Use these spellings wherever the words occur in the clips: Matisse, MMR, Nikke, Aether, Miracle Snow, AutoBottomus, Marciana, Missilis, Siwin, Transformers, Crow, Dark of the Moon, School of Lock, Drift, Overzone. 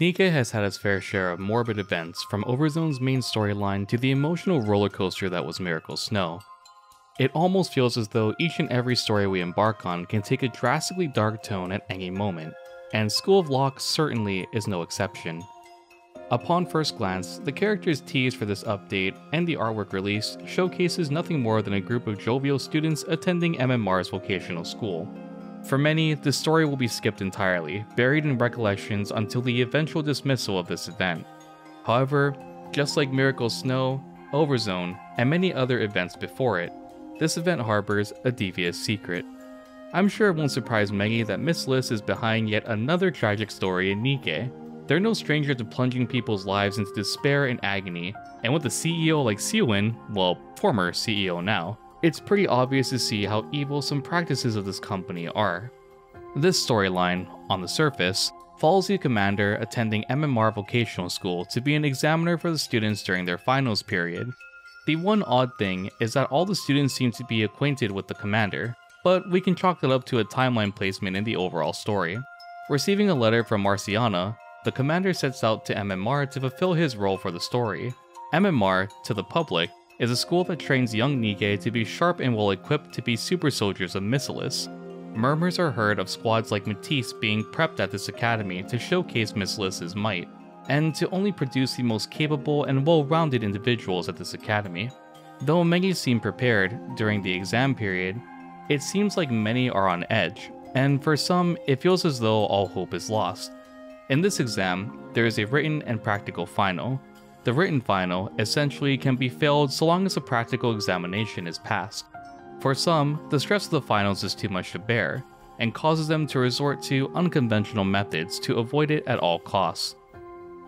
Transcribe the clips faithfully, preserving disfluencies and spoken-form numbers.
Nikke has had its fair share of morbid events, from Overzone's main storyline to the emotional rollercoaster that was Miracle Snow. It almost feels as though each and every story we embark on can take a drastically dark tone at any moment, and School of Lock certainly is no exception. Upon first glance, the characters teased for this update and the artwork released showcases nothing more than a group of jovial students attending M M R's vocational school. For many, the story will be skipped entirely, buried in recollections until the eventual dismissal of this event. However, just like Miracle Snow, Overzone, and many other events before it, this event harbors a devious secret. I'm sure it won't surprise many that Missilis is behind yet another tragic story in Nikke. They're no stranger to plunging people's lives into despair and agony, and with a C E O like Siwin, well, former C E O now, it's pretty obvious to see how evil some practices of this company are. This storyline, on the surface, follows the commander attending M M R Vocational School to be an examiner for the students during their finals period. The one odd thing is that all the students seem to be acquainted with the commander, but we can chalk it up to a timeline placement in the overall story. Receiving a letter from Marciana, the commander sets out to M M R to fulfill his role for the story. M M R, to the public, is a school that trains young Nikke to be sharp and well-equipped to be super soldiers of Missilis. Murmurs are heard of squads like Matisse being prepped at this academy to showcase Missilis' might, and to only produce the most capable and well-rounded individuals at this academy. Though many seem prepared during the exam period, it seems like many are on edge, and for some, it feels as though all hope is lost. In this exam, there is a written and practical final. The written final essentially can be failed so long as the practical examination is passed. For some, the stress of the finals is too much to bear, and causes them to resort to unconventional methods to avoid it at all costs.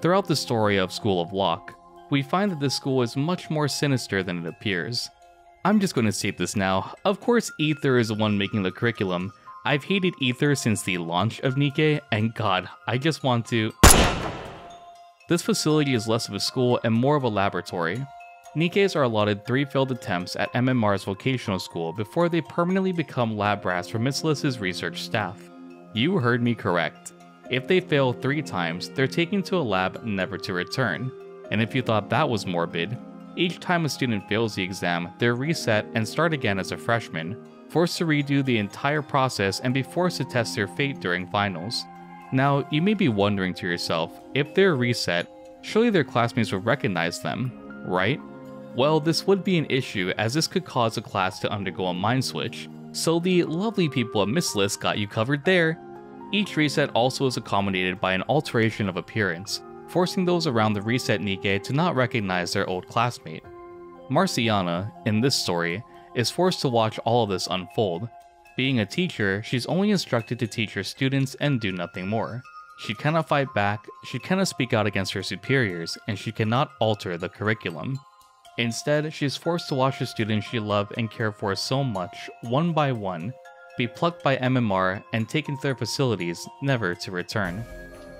Throughout the story of School of Lock, we find that this school is much more sinister than it appears. I'm just going to state this now, of course Aether is the one making the curriculum. I've hated Aether since the launch of Nikke, and god, I just want to... This facility is less of a school and more of a laboratory. Nikkes are allotted three failed attempts at M M R's vocational school before they permanently become lab rats for Missilis' research staff. You heard me correct. If they fail three times, they're taken to a lab never to return. And if you thought that was morbid, each time a student fails the exam, they're reset and start again as a freshman, forced to redo the entire process and be forced to test their fate during finals. Now, you may be wondering to yourself, if they're reset, surely their classmates would recognize them, right? Well, this would be an issue, as this could cause a class to undergo a mind switch, so the lovely people at Missilis got you covered there. Each reset also is accommodated by an alteration of appearance, forcing those around the reset Nikke to not recognize their old classmate. Marciana, in this story, is forced to watch all of this unfold. Being a teacher, she's only instructed to teach her students and do nothing more. She cannot fight back, she cannot speak out against her superiors, and she cannot alter the curriculum. Instead, she is forced to watch the students she loved and cared for so much, one by one, be plucked by M M R and taken to their facilities, never to return.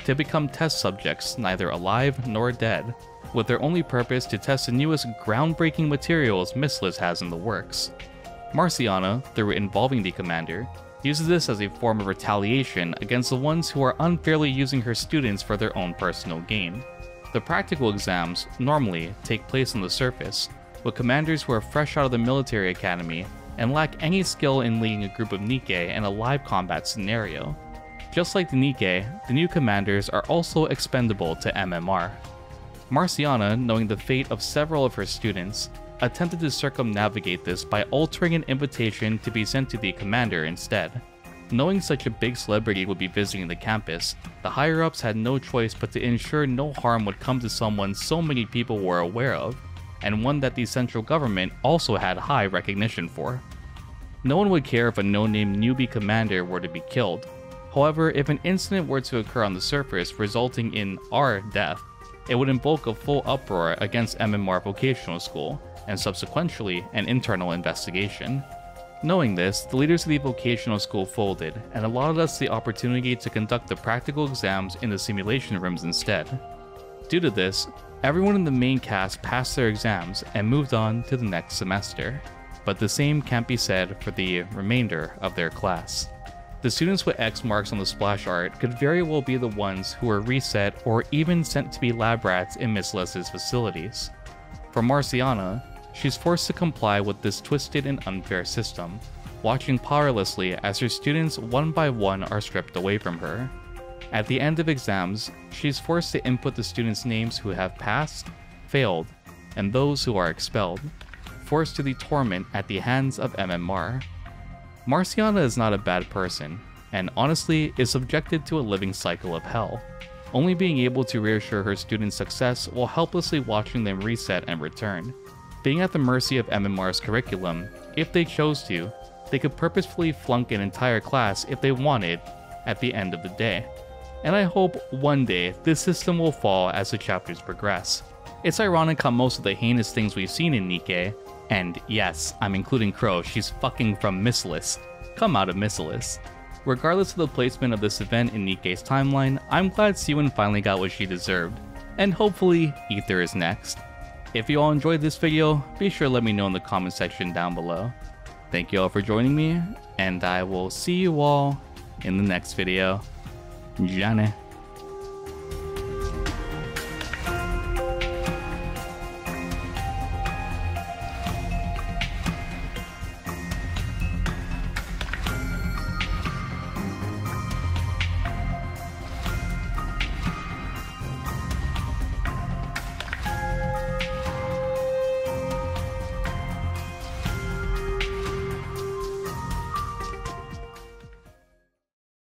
To become test subjects, neither alive nor dead, with their only purpose to test the newest groundbreaking materials Missilis has in the works. Marciana, through involving the commander, uses this as a form of retaliation against the ones who are unfairly using her students for their own personal gain. The practical exams normally take place on the surface, with commanders who are fresh out of the military academy and lack any skill in leading a group of Nikke in a live combat scenario. Just like the Nikke, the new commanders are also expendable to M M R. Marciana, knowing the fate of several of her students, attempted to circumnavigate this by altering an invitation to be sent to the commander instead. Knowing such a big celebrity would be visiting the campus, the higher-ups had no choice but to ensure no harm would come to someone so many people were aware of, and one that the central government also had high recognition for. No one would care if a no-name newbie commander were to be killed. However, if an incident were to occur on the surface resulting in our death, it would invoke a full uproar against M M R Vocational School, and subsequently an internal investigation. Knowing this, the leaders of the vocational school folded and allotted us the opportunity to conduct the practical exams in the simulation rooms instead. Due to this, everyone in the main cast passed their exams and moved on to the next semester, but the same can't be said for the remainder of their class. The students with X marks on the splash art could very well be the ones who were reset or even sent to be lab rats in Missilis's facilities. For Marciana, she's forced to comply with this twisted and unfair system, watching powerlessly as her students one by one are stripped away from her. At the end of exams, she's forced to input the students' names who have passed, failed, and those who are expelled, forced to the torment at the hands of M M R. Marciana is not a bad person, and honestly is subjected to a living cycle of hell, only being able to reassure her students' success while helplessly watching them reset and return. Being at the mercy of M M R's curriculum, if they chose to, they could purposefully flunk an entire class if they wanted at the end of the day. And I hope one day this system will fall as the chapters progress. It's ironic how most of the heinous things we've seen in Nikke, and yes, I'm including Crow, she's fucking from Missilis, come out of Missilis. Regardless of the placement of this event in Nikke's timeline, I'm glad Siwin finally got what she deserved, and hopefully Aether is next. If you all enjoyed this video, be sure to let me know in the comment section down below. Thank you all for joining me, and I will see you all in the next video. Johnny.